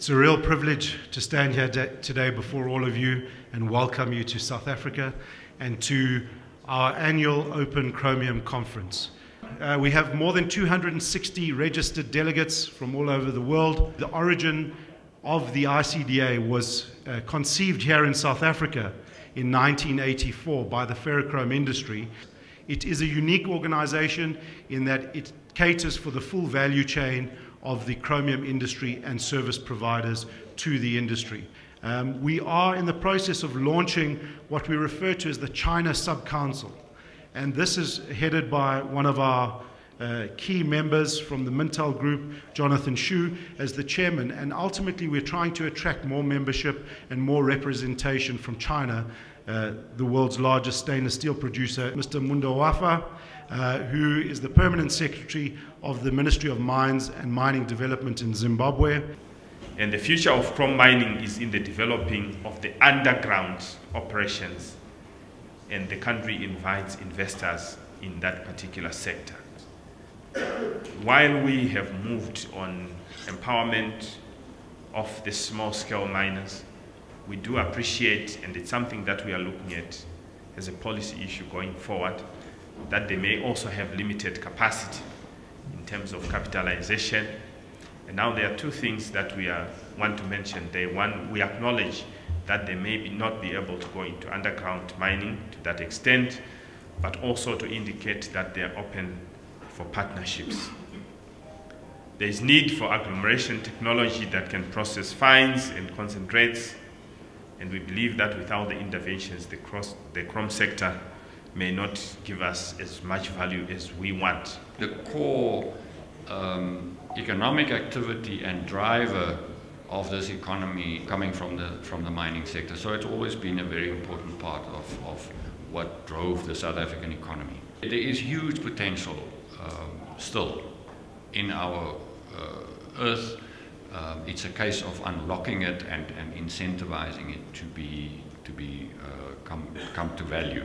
It's a real privilege to stand here today before all of you and welcome you to South Africa and to our annual Open Chromium Conference. We have more than 260 registered delegates from all over the world. The origin of the ICDA was conceived here in South Africa in 1984 by the ferrochrome industry. It is a unique organization in that it caters for the full value chain of the chromium industry and service providers to the industry. We are in the process of launching what we refer to as the China Sub-Council, and this is headed by one of our key members from the Mintel Group, Jonathan Shu, as the chairman, and ultimately we're trying to attract more membership and more representation from China, the world's largest stainless steel producer, Mr. Mundawafa, who is the permanent secretary of the Ministry of Mines and Mining Development in Zimbabwe. And the future of chrome mining is in the developing of the underground operations, and the country invites investors in that particular sector. While we have moved on empowerment of the small-scale miners, we do appreciate, and it's something that we are looking at as a policy issue going forward, that they may also have limited capacity in terms of capitalization. And now there are two things that we want to mention there. One, we acknowledge that they may not be able to go into underground mining to that extent, but also to indicate that they are open for partnerships. There is need for agglomeration technology that can process fines and concentrates, and we believe that without the interventions, the chrome sector may not give us as much value as we want. The core economic activity and driver of this economy coming from the mining sector, so it's always been a very important part of what drove the South African economy. There is huge potential still in our earth. It's a case of unlocking it and incentivizing it to come to value.